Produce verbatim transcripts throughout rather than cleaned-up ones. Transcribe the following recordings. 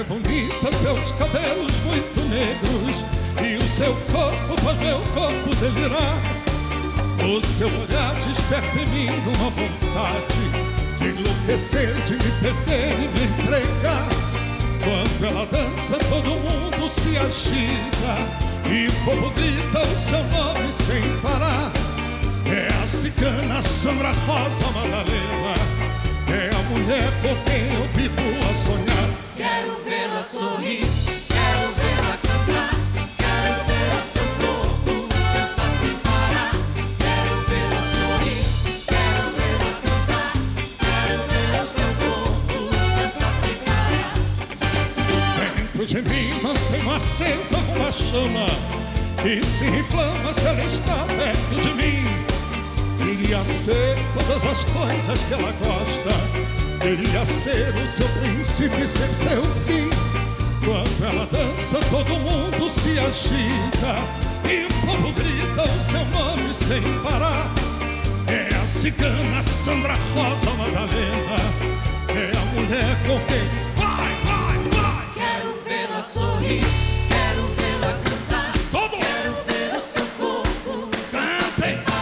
É bonita, seus cabelos muito negros, e o seu corpo faz meu corpo delirar. O seu olhar desperta em mim uma vontade de enlouquecer, de me perder e me entregar. Quando ela dança, todo mundo se agita, e o povo grita o seu nome sem parar. É a cigana Sandra Rosa Madalena, é a mulher por quem eu vivo a sonhar. Quero vê-la sorrir, quero vê-la cantar, quero ver o seu corpo dançar sem parar. Quero vê-la sorrir, quero vê-la cantar, quero ver o seu corpo dançar sem parar. Dentro de mim mantenho acesa uma chama, e se inflama se ela está perto de mim. Queria ser todas as coisas que ela gosta, queria ser o seu príncipe, ser seu fim. Quando ela dança, todo mundo se agita, e o povo grita o seu nome sem parar. É a cigana Sandra Rosa Madalena, é a mulher com quem vai, vai, vai. Quero vê-la sorrir, quero vê-la cantar, todo. Quero ver o seu corpo dançar sem parar.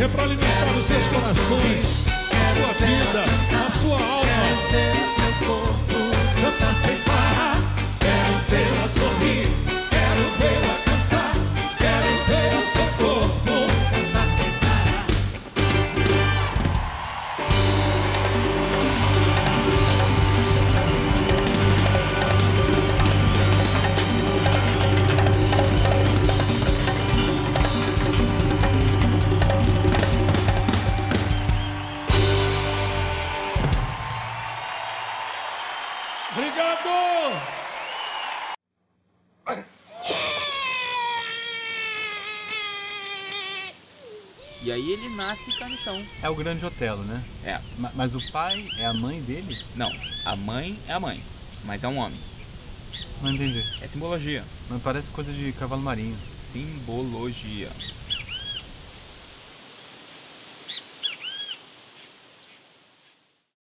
É para alimentar os seus corações, a sua vida, a sua alma. Quero ver o seu corpo dançar sem parar, quero vê-la sorrir, quero vê-la cantar, quero ver o seu corpo dançar sem E aí ele nasce carnição. É o grande Otelo, né? É. Mas, mas o pai é a mãe dele? Não, a mãe é a mãe, mas é um homem. Não entendi. É simbologia. Mas parece coisa de cavalo marinho. Simbologia.